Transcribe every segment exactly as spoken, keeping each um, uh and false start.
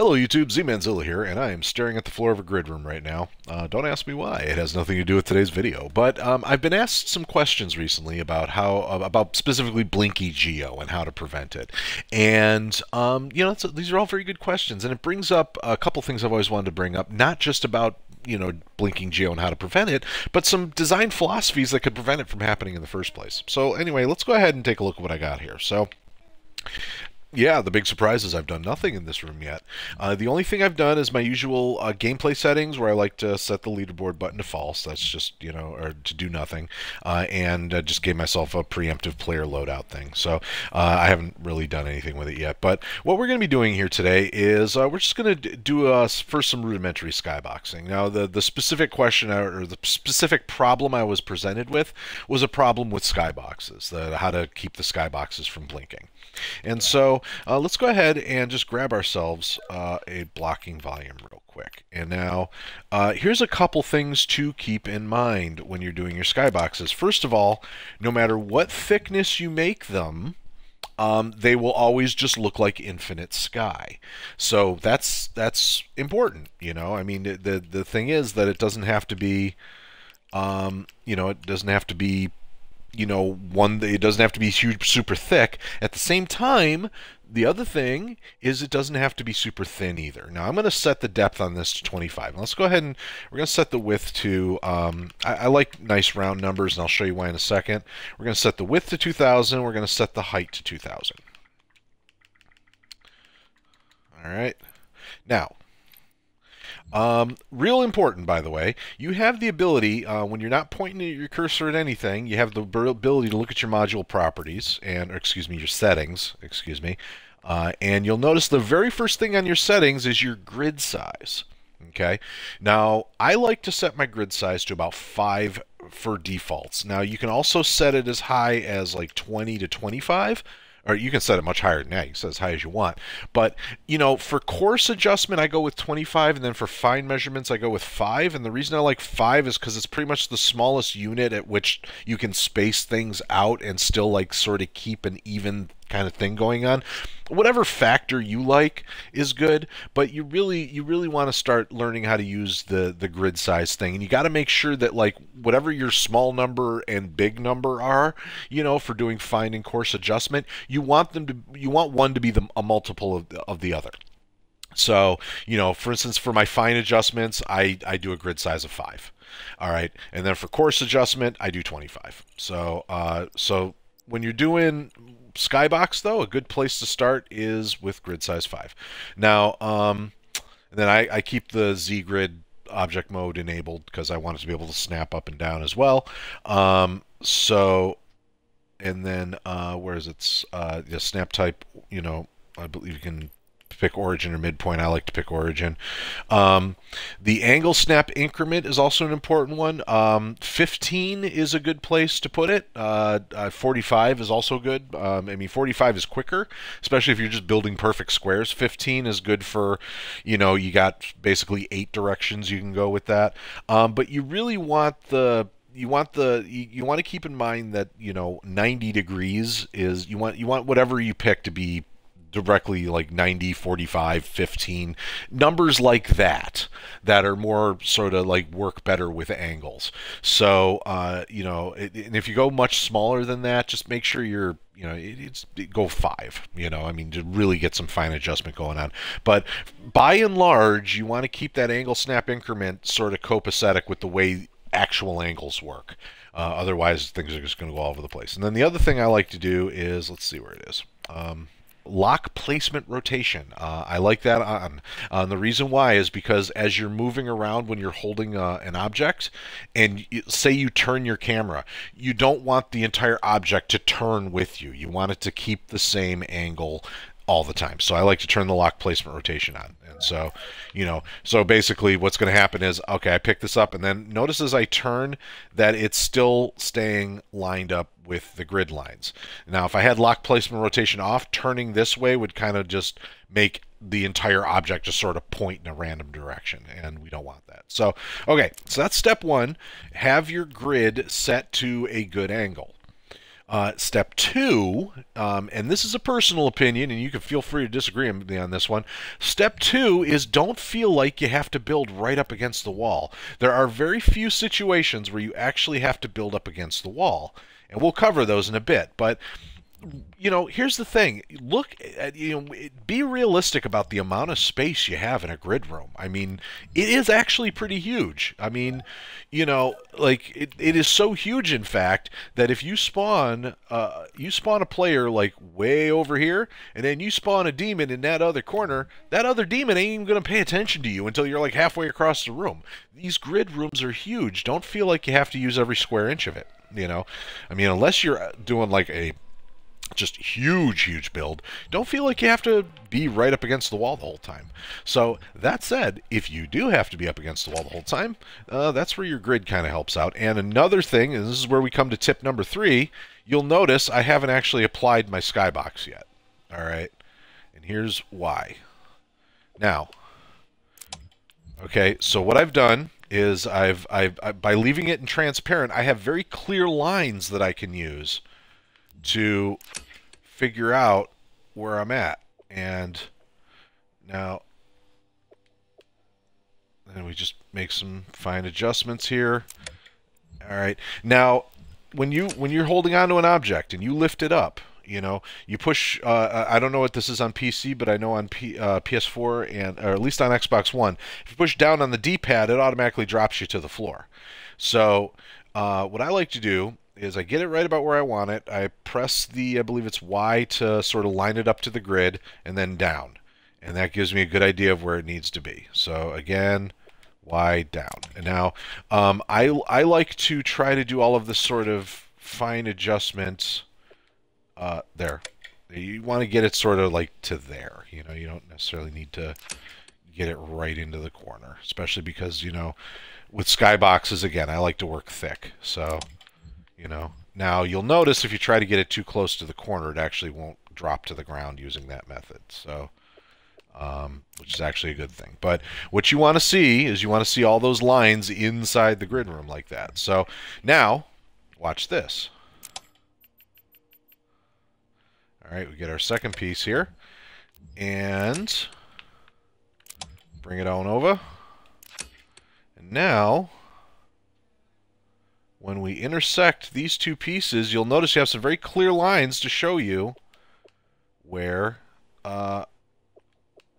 Hello YouTube, Z-Manzilla here, and I am staring at the floor of a grid room right now. Uh, don't ask me why, it has nothing to do with today's video, but um, I've been asked some questions recently about how, uh, about specifically blinky geo and how to prevent it. And, um, you know, it's, these are all very good questions, and it brings up a couple things I've always wanted to bring up, not just about, you know, blinking geo and how to prevent it, but some design philosophies that could prevent it from happening in the first place. So anyway, let's go ahead and take a look at what I got here. So, yeah, the big surprise is I've done nothing in this room yet. Uh, the only thing I've done is my usual uh, gameplay settings where I like to set the leaderboard button to false. That's just, you know, or to do nothing. Uh, and I just gave myself a preemptive player loadout thing. So uh, I haven't really done anything with it yet. But what we're going to be doing here today is uh, we're just going to do uh, first some rudimentary skyboxing. Now, the, the specific question or the specific problem I was presented with was a problem with skyboxes, the, how to keep the skyboxes from blinking. And so Uh, let's go ahead and just grab ourselves uh, a blocking volume real quick. And now, uh, here's a couple things to keep in mind when you're doing your skyboxes. First of all, no matter what thickness you make them, Um, they will always just look like infinite sky. So that's that's important, you know. I mean, the the thing is that it doesn't have to be, um, you know, it doesn't have to be. You know, one, it doesn't have to be huge, super thick. At the same time, the other thing is it doesn't have to be super thin either. Now, I'm going to set the depth on this to twenty-five. Let's go ahead and we're going to set the width to, um, I, I like nice round numbers, and I'll show you why in a second. We're going to set the width to two thousand. We're going to set the height to two thousand. All right. Now, Um, real important, by the way, you have the ability, uh, when you're not pointing at your cursor at anything, you have the ability to look at your module properties, and, or excuse me, your settings, excuse me, uh, and you'll notice the very first thing on your settings is your grid size. Okay, now I like to set my grid size to about five for defaults. Now you can also set it as high as like twenty to twenty-five. Or you can set it much higher than that. You can set it as high as you want. But, you know, for coarse adjustment, I go with twenty-five, and then for fine measurements, I go with five. And the reason I like five is because it's pretty much the smallest unit at which you can space things out and still, like, sort of keep an even kind of thing going on. Whatever factor you like is good, but you really you really want to start learning how to use the the grid size thing, and you got to make sure that, like, whatever your small number and big number are, you know, for doing fine and coarse adjustment, you want them to you want one to be the, a multiple of the, of the other. So, you know, for instance, for my fine adjustments, I, I do a grid size of five. All right, and then for coarse adjustment, I do twenty-five. So uh, so when you're doing skybox, though, a good place to start is with grid size five. Now, um, and then I, I keep the Z grid object mode enabled because I want it to be able to snap up and down as well. Um, so, and then uh, where is it? Uh, the snap type, you know, I believe you can pick origin or midpoint. I like to pick origin. Um, the angle snap increment is also an important one. Um, fifteen is a good place to put it. Uh, uh, forty-five is also good. Um, I mean, forty-five is quicker, especially if you're just building perfect squares. fifteen is good for, you know, you got basically eight directions you can go with that. Um, but you really want the You want the you, you want to keep in mind that, you know, ninety degrees is you want you want whatever you pick to be directly like ninety, forty-five, fifteen, numbers like that, that are more sort of like work better with angles. So, uh, you know, it, and if you go much smaller than that, just make sure you're, you know, it, it's it go five, you know, I mean, to really get some fine adjustment going on. But by and large, you want to keep that angle snap increment sort of copacetic with the way actual angles work. Uh, otherwise, things are just going to go all over the place. And then the other thing I like to do is, let's see where it is. Um, Lock placement rotation. Uh, I like that on. Uh, the reason why is because as you're moving around when you're holding uh, an object, and you, say you turn your camera, you don't want the entire object to turn with you. You want it to keep the same angle all the time. So I like to turn the lock placement rotation on. And so, you know, so basically what's going to happen is, okay, I pick this up, and then notice as I turn that it's still staying lined up with the grid lines. Now, if I had lock placement rotation off, turning this way would kind of just make the entire object just sort of point in a random direction, and we don't want that. So, okay, so that's step one. Have your grid set to a good angle. Uh, step two, um, and this is a personal opinion, and you can feel free to disagree with me on this one. Step two is don't feel like you have to build right up against the wall. There are very few situations where you actually have to build up against the wall, and we'll cover those in a bit. But you know, here's the thing. Look at, you know, be realistic about the amount of space you have in a grid room. I mean, it is actually pretty huge. I mean, you know, like it, it is so huge, in fact, that if you spawn, uh, you spawn a player like way over here, and then you spawn a demon in that other corner, that other demon ain't even going to pay attention to you until you're like halfway across the room. These grid rooms are huge. Don't feel like you have to use every square inch of it, you know? I mean, unless you're doing like a just huge, huge build, don't feel like you have to be right up against the wall the whole time. So that said, if you do have to be up against the wall the whole time, uh, that's where your grid kind of helps out. And another thing, and this is where we come to tip number three, you'll notice I haven't actually applied my skybox yet. All right. And here's why. Now, okay, so what I've done is I've, I've, I, by leaving it in transparent, I have very clear lines that I can use to figure out where I'm at. And now then we just make some fine adjustments here. All right. Now, when you when you're holding onto an object and you lift it up, you know, you push, uh, I don't know what this is on P C, but I know on P, uh, P S four, and or at least on Xbox One, if you push down on the D-pad, it automatically drops you to the floor. So uh, what I like to do is I get it right about where I want it. I press the, I believe it's Y to sort of line it up to the grid, and then down. And that gives me a good idea of where it needs to be. So again, Y down. And now um, I, I like to try to do all of this sort of fine adjustments uh, there. You want to get it sort of like to there. You know, you don't necessarily need to get it right into the corner, especially because, you know, with skyboxes, again, I like to work thick. So you know, now you'll notice if you try to get it too close to the corner, it actually won't drop to the ground using that method. So, um, which is actually a good thing. But what you want to see is you want to see all those lines inside the grid room like that. So now, watch this. All right, we get our second piece here, and bring it on over. And now, when we intersect these two pieces, you'll notice you have some very clear lines to show you where uh,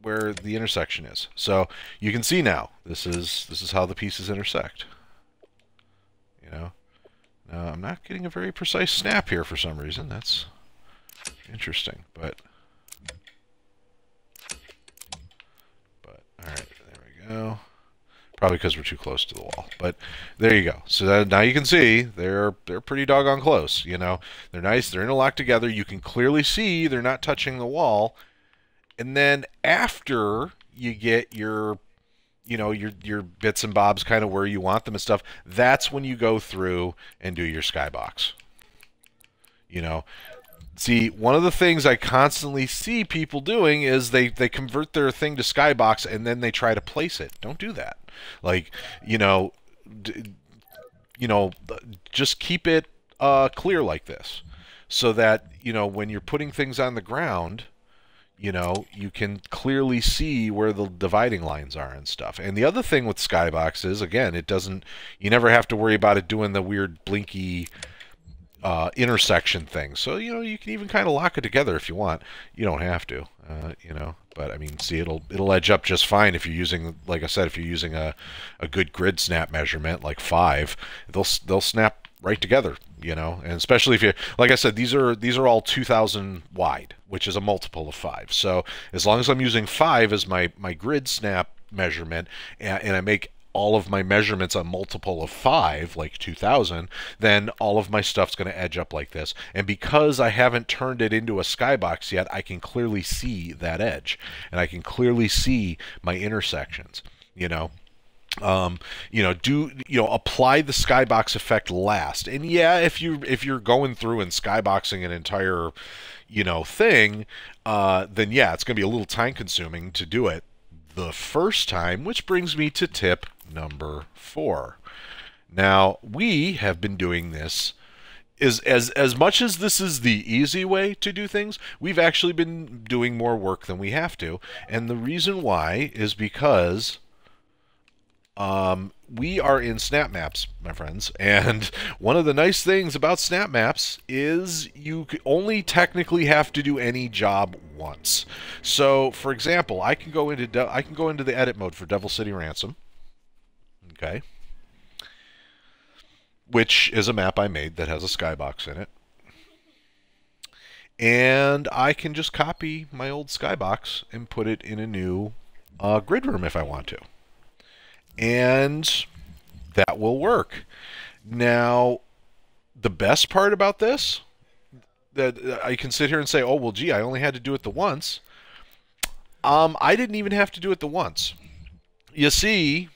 where the intersection is. So you can see now this is this is how the pieces intersect. You know, now, I'm not getting a very precise snap here for some reason. That's interesting, but but all right, there we go. Probably because we're too close to the wall, but there you go. So that, now you can see they're they're pretty doggone close. You know, they're nice. They're interlocked together. You can clearly see they're not touching the wall. And then after you get your, you know, your your bits and bobs kind of where you want them and stuff, that's when you go through and do your skybox. You know, see, one of the things I constantly see people doing is they they convert their thing to skybox and then they try to place it. Don't do that. Like, you know, d you know, just keep it uh, clear like this, so that, you know, when you're putting things on the ground, you know, you can clearly see where the dividing lines are and stuff. And the other thing with skybox is, again, it doesn't, you never have to worry about it doing the weird blinky uh, intersection thing. So, you know, you can even kind of lock it together if you want. You don't have to, uh, you know. But I mean, see, it'll it'll edge up just fine if you're using, like I said, if you're using a a good grid snap measurement like five, they'll they'll snap right together, you know. And especially if you, like I said, these are these are all two thousand wide, which is a multiple of five. So as long as I'm using five as my my grid snap measurement, and, and I make all of my measurements a multiple of five, like two thousand, then all of my stuff's going to edge up like this. And because I haven't turned it into a skybox yet, I can clearly see that edge, and I can clearly see my intersections. You know, um, you know, do you know apply the skybox effect last? And yeah, if you if you're going through and skyboxing an entire, you know, thing, uh, then yeah, it's going to be a little time consuming to do it the first time, which brings me to tip number four. Now, we have been doing this is as as much as this is the easy way to do things, we've actually been doing more work than we have to. And the reason why is because um, we are in snap maps, my friends. And one of the nice things about snap maps is you only technically have to do any job once. So, for example, I can go into De I can go into the edit mode for Devil City Ransom. Okay. Which is a map I made that has a skybox in it. And I can just copy my old skybox and put it in a new uh, grid room if I want to. And that will work. Now, the best part about this, that I can sit here and say, oh, well, gee, I only had to do it the once. Um, I didn't even have to do it the once. You see,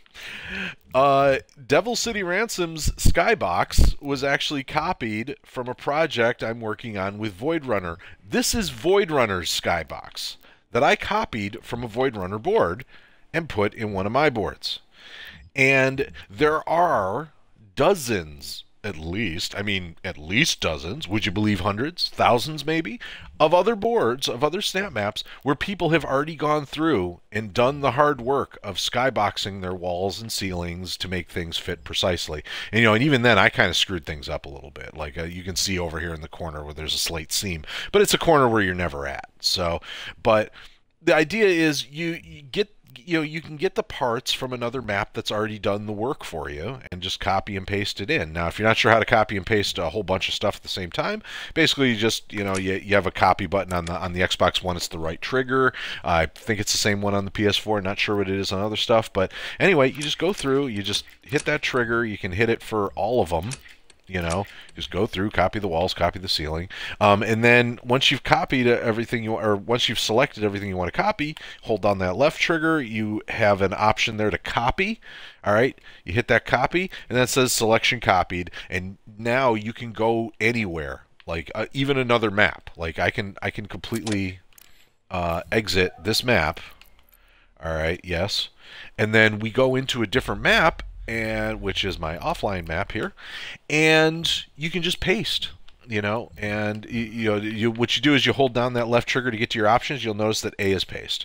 Uh, Devil City Ransom's skybox was actually copied from a project I'm working on with Void Runner. This is Void Runner's skybox that I copied from a Void Runner board and put in one of my boards. And there are dozens, at least, I mean, at least dozens, would you believe hundreds, thousands maybe, of other boards, of other snap maps where people have already gone through and done the hard work of skyboxing their walls and ceilings to make things fit precisely. And, you know, and even then I kind of screwed things up a little bit. Like uh, you can see over here in the corner where there's a slate seam, but it's a corner where you're never at. So, but the idea is you, you get you know, you can get the parts from another map that's already done the work for you and just copy and paste it in. Now, if you're not sure how to copy and paste a whole bunch of stuff at the same time, basically you just, you know, you, you have a copy button on the on the Xbox One. It's the right trigger. I think it's the same one on the P S four. Not sure what it is on other stuff. But anyway, you just go through. You just hit that trigger. You can hit it for all of them. You know, just go through, copy the walls, copy the ceiling. Um, and then once you've copied everything, you or once you've selected everything you want to copy, hold down that left trigger. You have an option there to copy. All right, you hit that copy, and that says selection copied. And now you can go anywhere, like uh, even another map. Like I can, I can completely uh, exit this map. All right, yes. And then we go into a different map, and which is my offline map here, and you can just paste, you know, and you, you know you, what you do is you hold down that left trigger to get to your options. You'll notice that A is paste,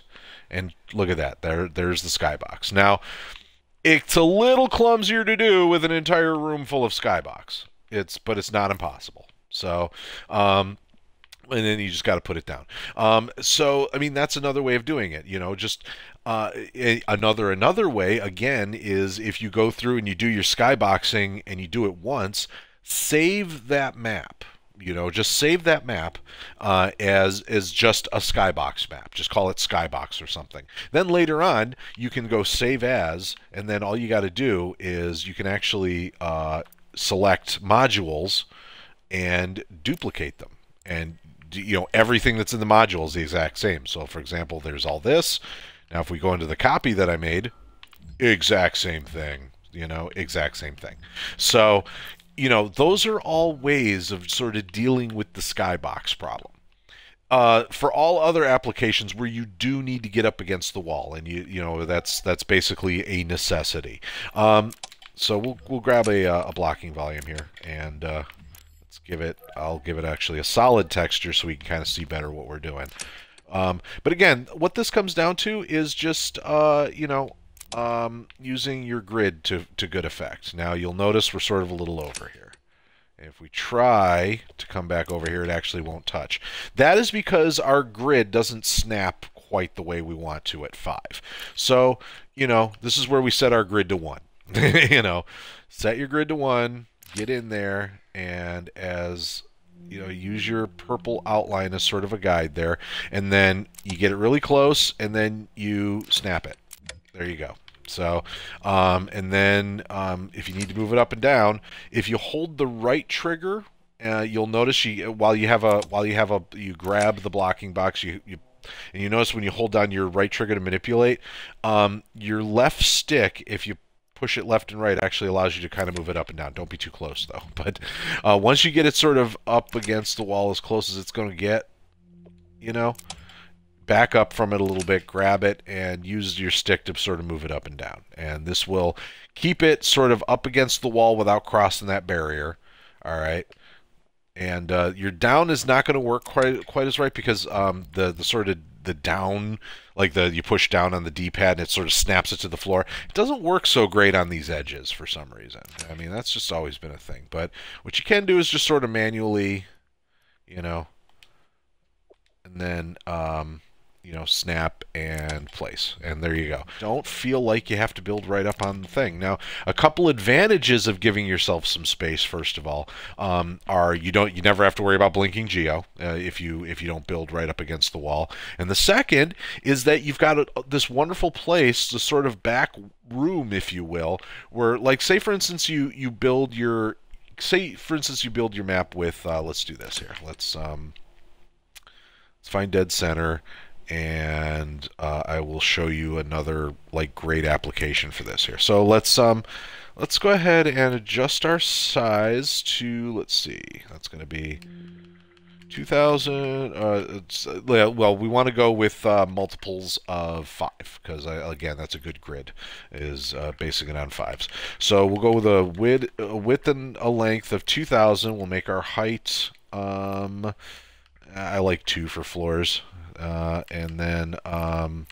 and look at that, there there's the skybox. Now it's a little clumsier to do with an entire room full of skybox, it's but it's not impossible. So um and then you just got to put it down. Um, so, I mean, that's another way of doing it, you know, just uh, a, another, another way, again, is if you go through and you do your skyboxing and you do it once, save that map, you know, just save that map uh, as, as just a skybox map. Just call it skybox or something. Then later on, you can go save as, and then all you got to do is you can actually uh, select modules and duplicate them. And you know, everything that's in the module is the exact same. So, for example, there's all this. Now, if we go into the copy that I made, exact same thing, you know, exact same thing. So, you know, those are all ways of sort of dealing with the skybox problem. Uh, for all other applications where you do need to get up against the wall, and, you you know, that's that's basically a necessity. Um, so we'll, we'll grab a, a blocking volume here and... Uh, Give it. I'll give it actually a solid texture so we can kind of see better what we're doing. Um, but again, what this comes down to is just uh, you know um, using your grid to to good effect. Now you'll notice we're sort of a little over here. If we try to come back over here, it actually won't touch. That is because our grid doesn't snap quite the way we want to at five. So you know this is where we set our grid to one. You know, set your grid to one. Get in there and as you know use your purple outline as sort of a guide there, and then you get it really close and then you snap it. There you go. So um, and then um, if you need to move it up and down, if you hold the right trigger, uh, you'll notice you while you have a while you have a you grab the blocking box, you, you and you notice when you hold down your right trigger to manipulate, um, your left stick, if you push it left and right, actually allows you to kind of move it up and down. Don't be too close though. But uh, once you get it sort of up against the wall as close as it's going to get, you know, back up from it a little bit, grab it, and use your stick to sort of move it up and down. And this will keep it sort of up against the wall without crossing that barrier. All right. And uh, your down is not going to work quite quite as right because um, the the sort of the down, like the you push down on the D-pad and it sort of snaps it to the floor. It doesn't work so great on these edges for some reason. I mean, that's just always been a thing. But what you can do is just sort of manually, you know, and then um, you know, snap and place, and there you go. Don't feel like you have to build right up on the thing. Now, a couple advantages of giving yourself some space, first of all, um, are you don't you never have to worry about blinking geo uh, if you if you don't build right up against the wall. And the second is that you've got a, this wonderful place, this sort of back room, if you will, where, like, say for instance, you you build your say for instance you build your map with uh, let's do this here. Let's um, let's find dead center. And uh, I will show you another like great application for this here. So let's um, let's go ahead and adjust our size to, let's see, that's going to be two thousand. Uh, it's, well, we want to go with uh, multiples of five because again, that's a good grid, is uh, basing it on fives. So we'll go with a width, a width and a length of two thousand. We'll make our height. Um, I like two for floors. Uh, and then um,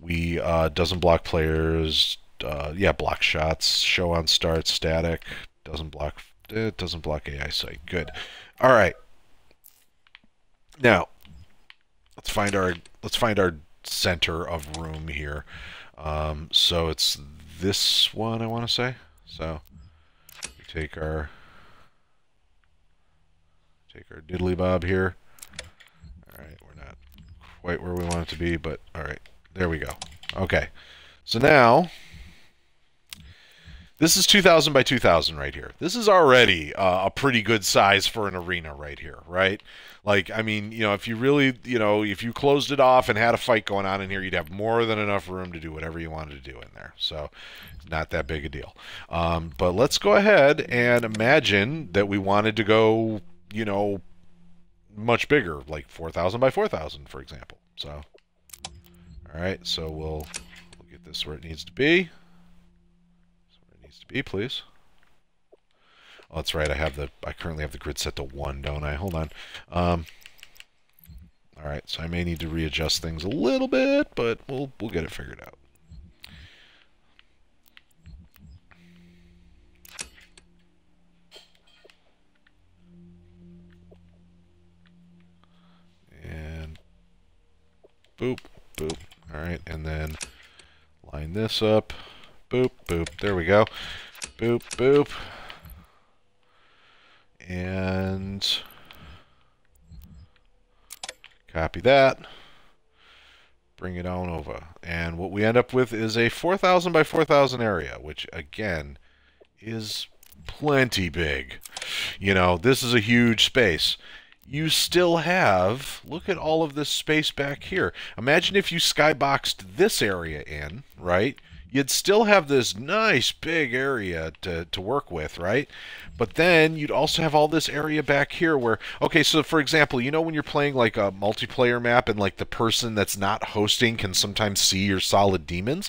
we uh, doesn't block players, uh, yeah, block shots, show on start, static, doesn't block, it doesn't block A I site. Good. All right. Now let's find our let's find our center of room here. Um, so it's this one, I want to say. So we take our take our diddly bob here. All right. Quite where we want it to be, but all right, there we go. Okay, so now this is two thousand by two thousand right here. This is already uh, a pretty good size for an arena right here, right? Like, I mean, you know, if you really, you know, if you closed it off and had a fight going on in here, you'd have more than enough room to do whatever you wanted to do in there. So it's not that big a deal. Um, but let's go ahead and imagine that we wanted to go, you know, much bigger, like four thousand by four thousand, for example. So, all right, so we'll, we'll get this where it needs to be. That's where it needs to be, please. Oh, that's right. I have the, I currently have the grid set to one, don't I? Hold on. Um, all right, so I may need to readjust things a little bit, but we'll we'll get it figured out. Boop, boop. All right, and then line this up. Boop, boop. There we go. Boop, boop. And copy that. Bring it on over. And what we end up with is a four thousand by four thousand area, which, again, is plenty big. You know, this is a huge space. You still have, look at all of this space back here. Imagine if you skyboxed this area in, right? You'd still have this nice big area to, to work with, right? But then you'd also have all this area back here where, okay, so for example, you know when you're playing like a multiplayer map and like the person that's not hosting can sometimes see your solid demons?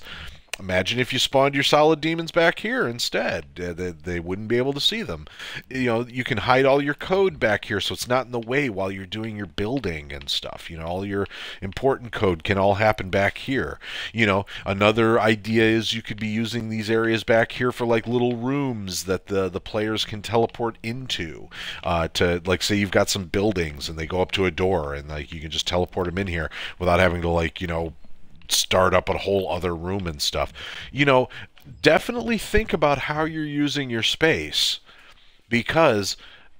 Imagine if you spawned your solid demons back here instead. Uh, they, they wouldn't be able to see them. You know, you can hide all your code back here so it's not in the way while you're doing your building and stuff. You know, all your important code can all happen back here. You know, another idea is you could be using these areas back here for like little rooms that the, the players can teleport into. Uh, to like, say you've got some buildings and they go up to a door and like you can just teleport them in here without having to like, you know, start up a whole other room and stuff. You know, definitely think about how you're using your space, because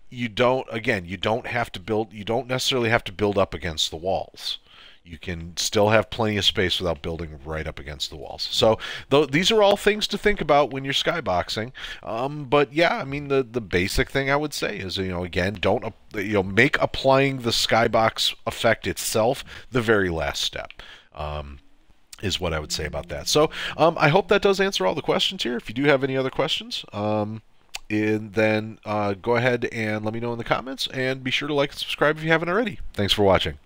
you don't, again, you don't have to build, you don't necessarily have to build up against the walls. You can still have plenty of space without building right up against the walls. So th these are all things to think about when you're skyboxing. Um, but yeah, I mean, the, the basic thing I would say is, you know, again, don't, you know, make applying the skybox effect itself the very last step. Um, is what I would say about that. So um, I hope that does answer all the questions here. If you do have any other questions, um, and then uh, go ahead and let me know in the comments, and be sure to like and subscribe if you haven't already. Thanks for watching.